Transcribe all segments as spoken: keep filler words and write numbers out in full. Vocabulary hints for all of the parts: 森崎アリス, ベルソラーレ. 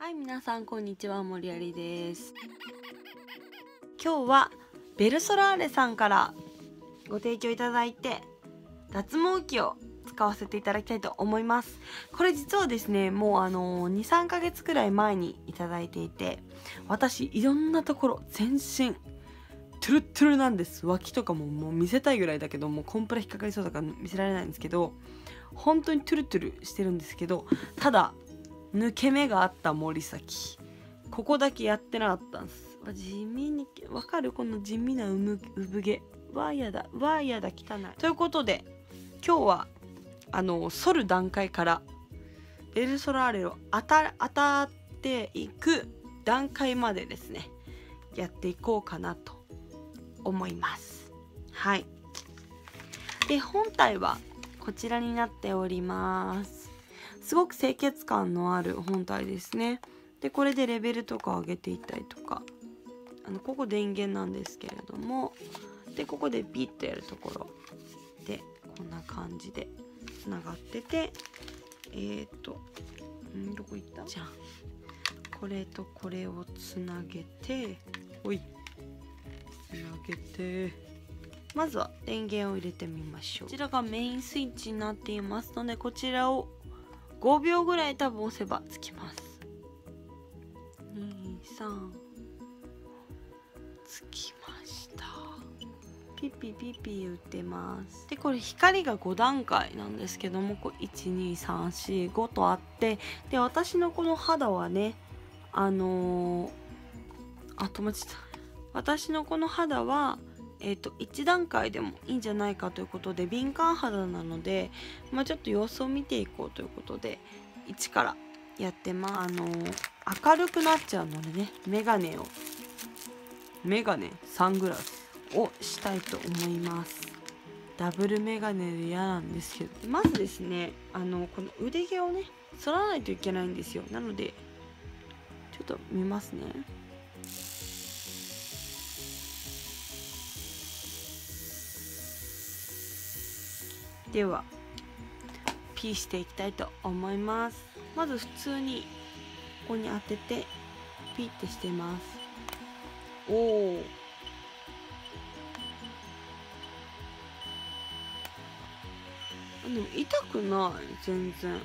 はい、皆さんこんにちは、森有です。今日はベルソラーレさんからご提供いただいて脱毛器を使わせていただきたいと思います。これ実はですね、もうあのにさんかげつくらい前にいただいていて、私いろんなところ全身トゥルットゥルなんです。脇とかももう見せたいぐらいだけど、もうコンプラ引っかかりそうだから見せられないんですけど、本当にトゥルトゥルしてるんですけど、ただ抜け目があった森崎、ここだけやってなかったんです。地味にわかる、この地味な産毛わーやだわーやだ汚い。ということで今日はあの剃る段階からベルソラーレを当た、当たっていく段階までですね、やっていこうかなと思います。はい、で本体はこちらになっております。すごく清潔感のある本体ですね。でこれでレベルとか上げていったりとか、あのここ電源なんですけれども、でここでピッとやるところでこんな感じでつながってて、えっとんどこ行ったじゃん、これとこれをつなげて、ほいつなげて。まずは電源を入れてみましょう。こちらがメインスイッチになっていますので、こちらをごびょうぐらい多分押せばつきます。に、さんつきました。ピピピピ打ってます。でこれ光がごだんかいなんですけども、いち、に、さん、し、ごとあって、で私のこの肌はね、あのー、あ止まっちゃった。私のこの肌はえーといちだんかいでもいいんじゃないかということで、敏感肌なので、まあ、ちょっと様子を見ていこうということでいちからやってまあのー、明るくなっちゃうのでね、メガネをメガネサングラスをしたいと思います。ダブルメガネで嫌なんですけど、まずですね、あのこの腕毛をね剃らないといけないんですよ。なのでちょっと見ますね。ではピーしていきたいと思います。まず普通にここに当ててピーってしてます。おお、でも痛くない、全然。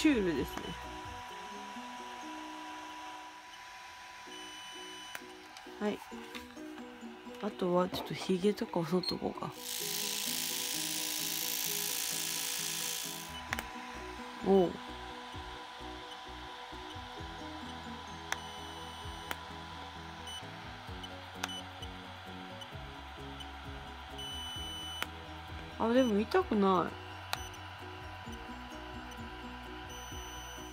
シュールですね。はい、あとはちょっとひげとかを剃っとこうか。おお、あでも痛くない。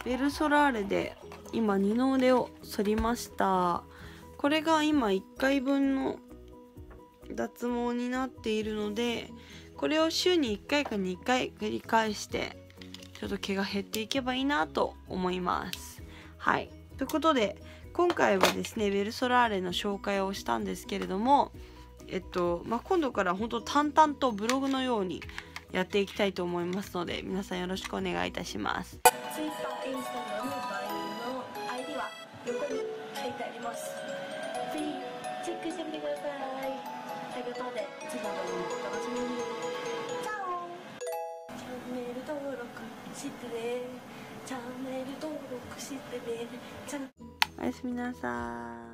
ベルソラーレで今二の腕を剃りました。これが今いっかいぶんの脱毛になっているので、これを週にいっかいかにかい繰り返してちょっと毛が減っていけばいいなと思います。はい、ということで今回はですね、ベルソラーレの紹介をしたんですけれども、えっとまあ、今度から本当淡々とブログのようにやっていきたいと思いますので、皆さんよろしくお願いいたします。ツイッター、インスタのバイオの アイディー は横に書いてあります。ぜひチェックしてみてください。ということで、次の動画もお楽しみに。チャオ。チャンネル登録してね。チャンネル登録してね。おやすみなさい。